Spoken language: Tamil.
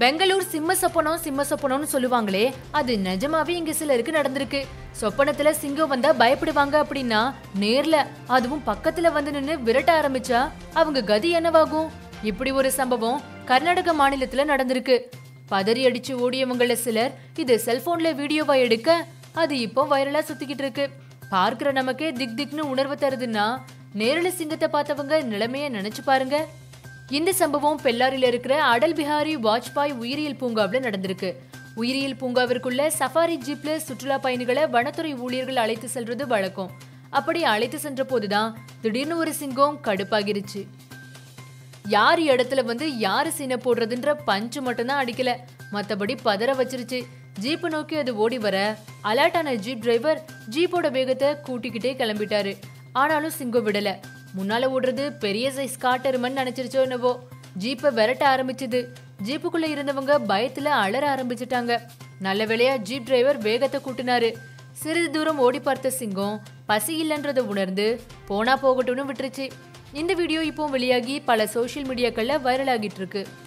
பெங்களூர் சிம்ம சொப்பனம் சொல்லுவாங்களே, அது நிஜமாவே இங்க சிலருக்கு நடந்திருக்கு. சொப்பனத்துல சிங்கம் வந்தா பயப்படுவாங்க அப்படின்னா, நேர்ல அதுவும் பக்கத்துல வந்து நின்னு விரட்ட ஆரம்பிச்சா அவங்க கதி என்னவாகும்? இப்படி ஒரு சம்பவம் கர்நாடக மாநிலத்துல நடந்திருக்கு. பதறி அடிச்சு ஓடியவங்கள சிலர் இது செல்போன்ல வீடியோவா எடுக்க அது இப்போ வைரலா சுத்திக்கிட்டு இருக்கு. பார்க்கிற நமக்கே திக் திக்னு உணர்வு தருதுன்னா, நேரல சிங்கத்தை பார்த்தவங்க நிலைமைய நினைச்சு பாருங்க. இந்த சம்பவம் பெல்லாரில இருக்கிற அடல் பிஹாரி வாஜ்பாய் உயிரியல் பூங்காவில நடந்திருக்கு. உயிரியல் பூங்காவிற்குள்ள சஃபாரி ஜீப்ல சுற்றுலா பயணிகளை வனத்துறை ஊழியர்கள் அழைத்து செல்றது வழக்கம். அப்படி அழைத்து சென்ற போதுதான் திடீர்னு ஒரு சிங்கம் கடுப்பாகிருச்சு. யார் இடத்துல வந்து யாரு சீனை போடுறதுன்ற பஞ்சு மட்டும்தான் அடிக்கல, மற்றபடி பதற வச்சிருச்சு. ஜீப்பை நோக்கி அது ஓடி வர அலர்ட்டான ஜீப் டிரைவர் ஜீப்போட வேகத்தை கூட்டிக்கிட்டே கிளம்பிட்டாரு. ஆனாலும் சிங்கம் விடல. முன்னால ஓடுறது பெரிய சைஸ் காட்டெருமன்னு நினைச்சிருச்சோ என்னவோ, ஜீப்பை விரட்ட ஆரம்பிச்சது. ஜீப்புக்குள்ள இருந்தவங்க பயத்துல அலற ஆரம்பிச்சுட்டாங்க. நல்ல வேளையா ஜீப் டிரைவர் வேகத்தை கூட்டினாரு. சிறிது தூரம் ஓடி பார்த்த சிங்கம் பசி இல்லைன்றதை உணர்ந்து போனா போகட்டும்னு விட்டுருச்சு. இந்த வீடியோ இப்போ வெளியாகி பல சோஷியல் மீடியாக்கள்ல வைரல் ஆகிட்டு இருக்கு.